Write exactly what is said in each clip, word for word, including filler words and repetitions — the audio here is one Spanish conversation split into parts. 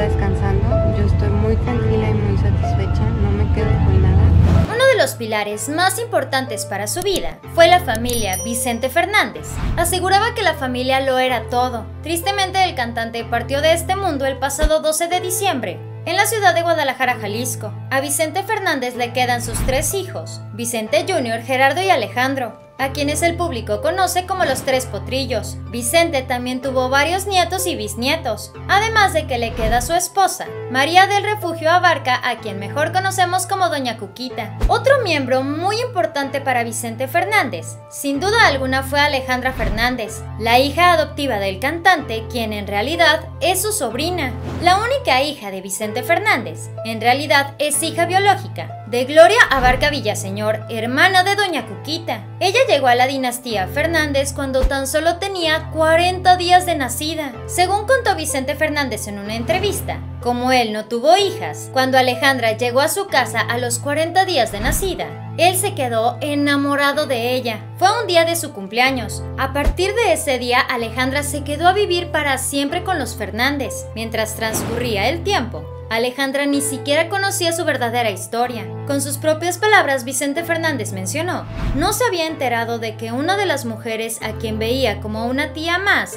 está descansando. Yo estoy muy tranquila y muy satisfecha, no me quedo con nada. Uno de los pilares más importantes para su vida fue la familia Vicente Fernández. Aseguraba que la familia lo era todo. Tristemente, el cantante partió de este mundo el pasado doce de diciembre, en la ciudad de Guadalajara, Jalisco. A Vicente Fernández le quedan sus tres hijos, Vicente Junior, Gerardo y Alejandro, a quienes el público conoce como los Tres Potrillos. Vicente también tuvo varios nietos y bisnietos, además de que le queda su esposa, María del Refugio Abarca, a quien mejor conocemos como Doña Cuquita. Otro miembro muy importante para Vicente Fernández, sin duda alguna, fue Alejandra Fernández, la hija adoptiva del cantante, quien en realidad es su sobrina. La única hija de Vicente Fernández, en realidad es hija biológica de Gloria Abarca Villaseñor, hermana de Doña Cuquita. Ella llegó a la dinastía Fernández cuando tan solo tenía cuarenta días de nacida. Según contó Vicente Fernández en una entrevista, como él no tuvo hijas, cuando Alejandra llegó a su casa a los cuarenta días de nacida, él se quedó enamorado de ella. Fue un día de su cumpleaños. A partir de ese día, Alejandra se quedó a vivir para siempre con los Fernández. Mientras transcurría el tiempo, Alejandra ni siquiera conocía su verdadera historia. Con sus propias palabras, Vicente Fernández mencionó: no se había enterado de que una de las mujeres a quien veía como una tía más,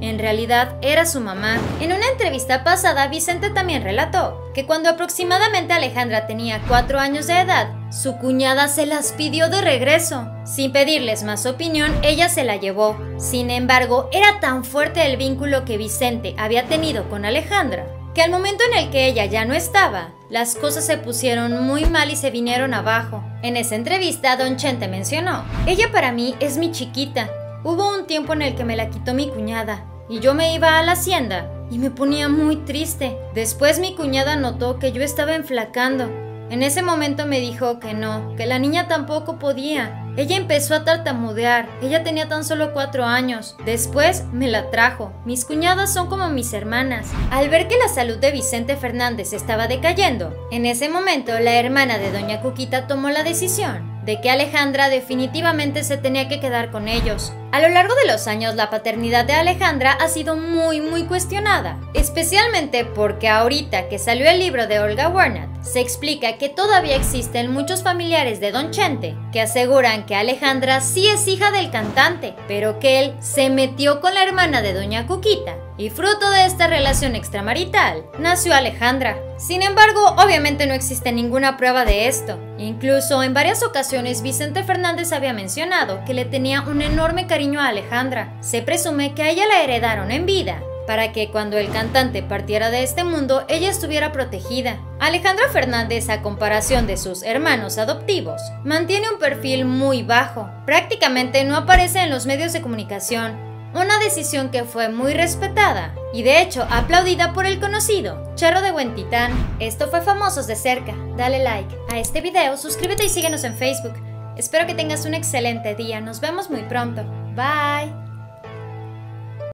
en realidad era su mamá. En una entrevista pasada, Vicente también relató que cuando aproximadamente Alejandra tenía cuatro años de edad, su cuñada se las pidió de regreso. Sin pedirles más opinión, ella se la llevó. Sin embargo, era tan fuerte el vínculo que Vicente había tenido con Alejandra, que al momento en el que ella ya no estaba, las cosas se pusieron muy mal y se vinieron abajo. En esa entrevista, Don Chente mencionó: ella para mí es mi chiquita. Hubo un tiempo en el que me la quitó mi cuñada y yo me iba a la hacienda y me ponía muy triste. Después mi cuñada notó que yo estaba enflacando. En ese momento me dijo que no, que la niña tampoco podía. Ella empezó a tartamudear, ella tenía tan solo cuatro años. Después me la trajo. Mis cuñadas son como mis hermanas. Al ver que la salud de Vicente Fernández estaba decayendo, en ese momento la hermana de Doña Cuquita tomó la decisión de que Alejandra definitivamente se tenía que quedar con ellos. A lo largo de los años, la paternidad de Alejandra ha sido muy muy cuestionada, especialmente porque ahorita que salió el libro de Olga Warnett, se explica que todavía existen muchos familiares de Don Chente que aseguran que Alejandra sí es hija del cantante, pero que él se metió con la hermana de Doña Cuquita y fruto de esta relación extramarital nació Alejandra. Sin embargo, obviamente no existe ninguna prueba de esto. Incluso en varias ocasiones Vicente Fernández había mencionado que le tenía un enorme cariño a Alejandra. Se presume que a ella la heredaron en vida para que cuando el cantante partiera de este mundo ella estuviera protegida. Alejandra Fernández, a comparación de sus hermanos adoptivos, mantiene un perfil muy bajo. Prácticamente no aparece en los medios de comunicación. Una decisión que fue muy respetada y de hecho aplaudida por el conocido Charro de Huentitán. Esto fue Famosos de Cerca. Dale like a este video, suscríbete y síguenos en Facebook. Espero que tengas un excelente día. Nos vemos muy pronto. Bye.